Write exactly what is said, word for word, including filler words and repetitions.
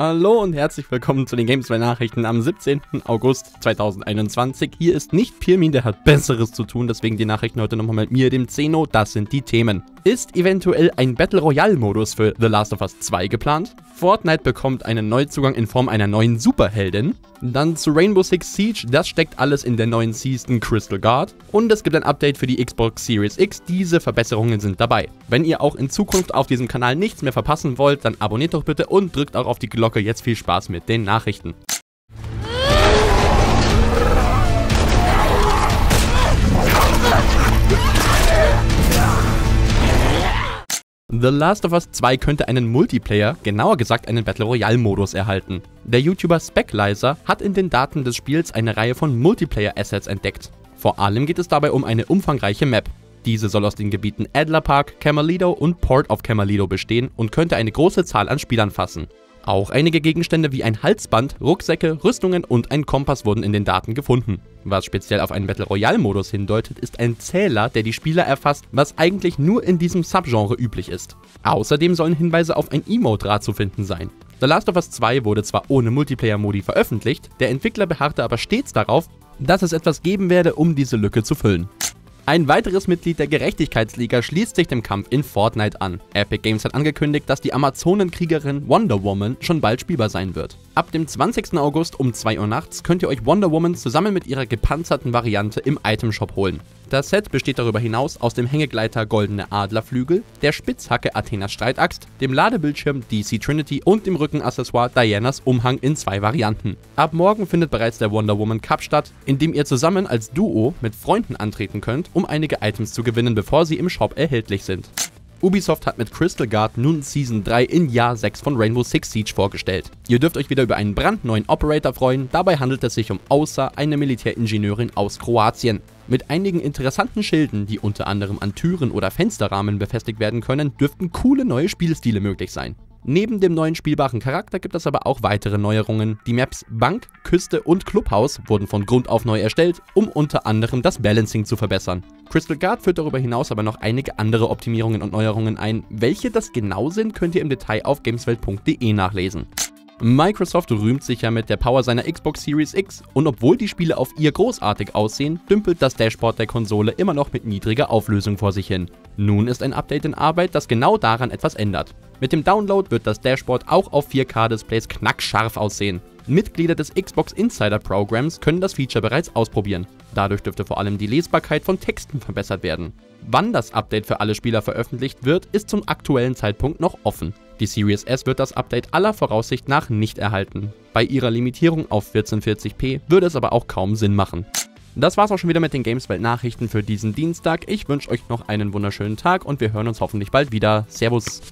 Hallo und herzlich willkommen zu den Gameswelt Nachrichten am siebzehnten August zweitausendeinundzwanzig. Hier ist nicht Pirmin, der hat Besseres zu tun, deswegen die Nachrichten heute nochmal mit mir, dem Zeno. Das sind die Themen. Ist eventuell ein Battle Royale Modus für The Last of Us zwei geplant? Fortnite bekommt einen Neuzugang in Form einer neuen Superheldin. Dann zu Rainbow Six Siege, das steckt alles in der neuen Season Crystal Guard. Und es gibt ein Update für die Xbox Series X, diese Verbesserungen sind dabei. Wenn ihr auch in Zukunft auf diesem Kanal nichts mehr verpassen wollt, dann abonniert doch bitte und drückt auch auf die Glocke. Jetzt viel Spaß mit den Nachrichten. The Last of Us zwei könnte einen Multiplayer, genauer gesagt einen Battle Royale Modus erhalten. Der YouTuber SpecLiser hat in den Daten des Spiels eine Reihe von Multiplayer Assets entdeckt. Vor allem geht es dabei um eine umfangreiche Map. Diese soll aus den Gebieten Adler Park, Camalido und Port of Camalido bestehen und könnte eine große Zahl an Spielern fassen. Auch einige Gegenstände wie ein Halsband, Rucksäcke, Rüstungen und ein Kompass wurden in den Daten gefunden. Was speziell auf einen Battle Royale Modus hindeutet, ist ein Zähler, der die Spieler erfasst, was eigentlich nur in diesem Subgenre üblich ist. Außerdem sollen Hinweise auf ein Emote-Rad zu finden sein. The Last of Us zwei wurde zwar ohne Multiplayer-Modi veröffentlicht, der Entwickler beharrte aber stets darauf, dass es etwas geben werde, um diese Lücke zu füllen. Ein weiteres Mitglied der Gerechtigkeitsliga schließt sich dem Kampf in Fortnite an. Epic Games hat angekündigt, dass die Amazonenkriegerin Wonder Woman schon bald spielbar sein wird. Ab dem zwanzigsten August um zwei Uhr nachts könnt ihr euch Wonder Woman zusammen mit ihrer gepanzerten Variante im Itemshop holen. Das Set besteht darüber hinaus aus dem Hängegleiter Goldene Adlerflügel, der Spitzhacke Athenas Streitaxt, dem Ladebildschirm D C Trinity und dem Rückenaccessoire Dianas Umhang in zwei Varianten. Ab morgen findet bereits der Wonder Woman Cup statt, in dem ihr zusammen als Duo mit Freunden antreten könnt, um einige Items zu gewinnen, bevor sie im Shop erhältlich sind. Ubisoft hat mit Crystal Guard nun Season drei in Jahr sechs von Rainbow Six Siege vorgestellt. Ihr dürft euch wieder über einen brandneuen Operator freuen, dabei handelt es sich um Osa, eine Militäringenieurin aus Kroatien. Mit einigen interessanten Schilden, die unter anderem an Türen oder Fensterrahmen befestigt werden können, dürften coole neue Spielstile möglich sein. Neben dem neuen spielbaren Charakter gibt es aber auch weitere Neuerungen. Die Maps Bank, Küste und Clubhaus wurden von Grund auf neu erstellt, um unter anderem das Balancing zu verbessern. Crystal Guard führt darüber hinaus aber noch einige andere Optimierungen und Neuerungen ein. Welche das genau sind, könnt ihr im Detail auf gameswelt punkt de nachlesen. Microsoft rühmt sich ja mit der Power seiner Xbox Series X und obwohl die Spiele auf ihr großartig aussehen, dümpelt das Dashboard der Konsole immer noch mit niedriger Auflösung vor sich hin. Nun ist ein Update in Arbeit, das genau daran etwas ändert. Mit dem Download wird das Dashboard auch auf vier K Displays knackscharf aussehen. Mitglieder des Xbox Insider Programms können das Feature bereits ausprobieren. Dadurch dürfte vor allem die Lesbarkeit von Texten verbessert werden. Wann das Update für alle Spieler veröffentlicht wird, ist zum aktuellen Zeitpunkt noch offen. Die Series S wird das Update aller Voraussicht nach nicht erhalten. Bei ihrer Limitierung auf vierzehnhundertvierzig p würde es aber auch kaum Sinn machen. Das war's auch schon wieder mit den Gameswelt Nachrichten für diesen Dienstag. Ich wünsche euch noch einen wunderschönen Tag und wir hören uns hoffentlich bald wieder. Servus!